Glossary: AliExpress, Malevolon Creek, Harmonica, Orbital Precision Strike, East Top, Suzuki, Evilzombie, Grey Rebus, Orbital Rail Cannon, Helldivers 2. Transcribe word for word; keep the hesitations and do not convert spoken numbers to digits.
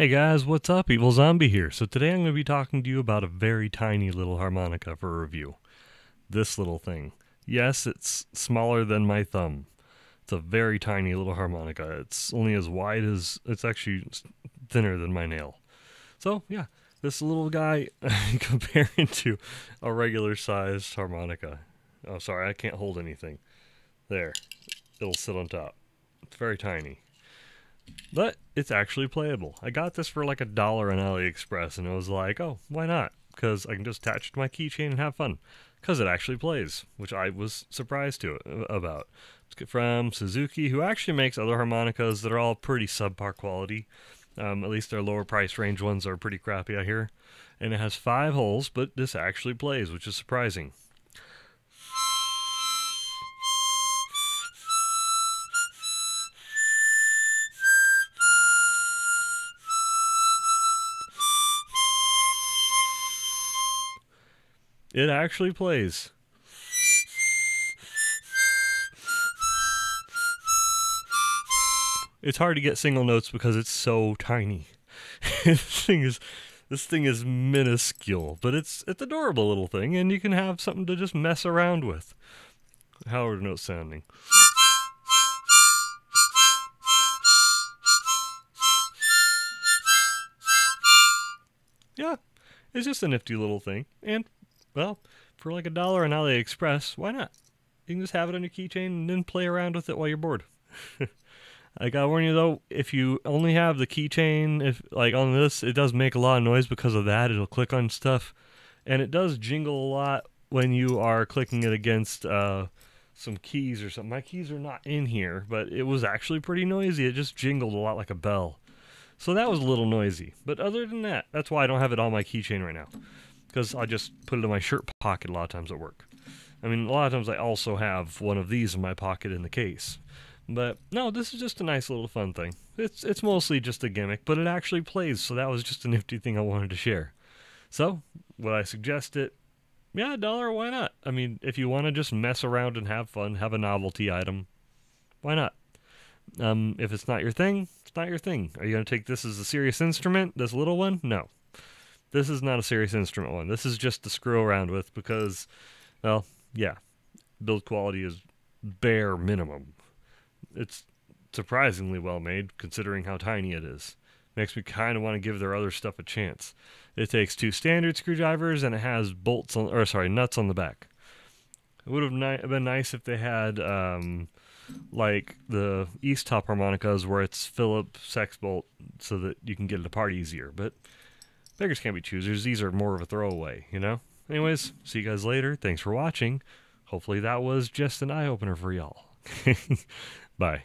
Hey guys, what's up? Evil Zombie here. So today I'm going to be talking to you about a very tiny little harmonica for review. This little thing. Yes, it's smaller than my thumb. It's a very tiny little harmonica. It's only as wide as, it's actually thinner than my nail. So yeah, this little guy comparing to a regular sized harmonica. Oh, sorry, I can't hold anything. There, it'll sit on top. It's very tiny. But it's actually playable. I got this for like a dollar on AliExpress, and it was like, oh, why not? Because I can just attach it to my keychain and have fun. Because it actually plays, which I was surprised to about. It's from Suzuki, who actually makes other harmonicas that are all pretty subpar quality. Um, at least their lower price range ones are pretty crappy, I hear. And it has five holes, but this actually plays, which is surprising. It actually plays. It's hard to get single notes because it's so tiny. This thing is, this thing is minuscule, but it's it's adorable little thing, and you can have something to just mess around with. How are the notes sounding? Yeah, it's just a nifty little thing, and. Well, for like a dollar on AliExpress, why not? You can just have it on your keychain and then play around with it while you're bored. I gotta warn you though, if you only have the keychain, if like on this, it does make a lot of noise because of that. It'll click on stuff, and it does jingle a lot when you are clicking it against uh, some keys or something. My keys are not in here, but it was actually pretty noisy. It just jingled a lot like a bell. So that was a little noisy. But other than that, that's why I don't have it on my keychain right now. Because I just put it in my shirt pocket a lot of times at work. I mean, a lot of times I also have one of these in my pocket in the case. But, no, this is just a nice little fun thing. It's it's mostly just a gimmick, but it actually plays, so that was just a nifty thing I wanted to share. So, would I suggest it? Yeah, a dollar, why not? I mean, if you want to just mess around and have fun, have a novelty item, why not? Um, if it's not your thing, it's not your thing. Are you going to take this as a serious instrument, this little one? No. This is not a serious instrument one. This is just to screw around with because, well, yeah, build quality is bare minimum. It's surprisingly well made considering how tiny it is. Makes me kind of want to give their other stuff a chance. It takes two standard screwdrivers and it has bolts on, or sorry, nuts on the back. It would have ni- been nice if they had um, like the East Top harmonicas where it's Phillips sex bolt so that you can get it apart easier, but. Beggars can't be choosers. These are more of a throwaway, you know? Anyways, see you guys later. Thanks for watching. Hopefully that was just an eye-opener for y'all. Bye.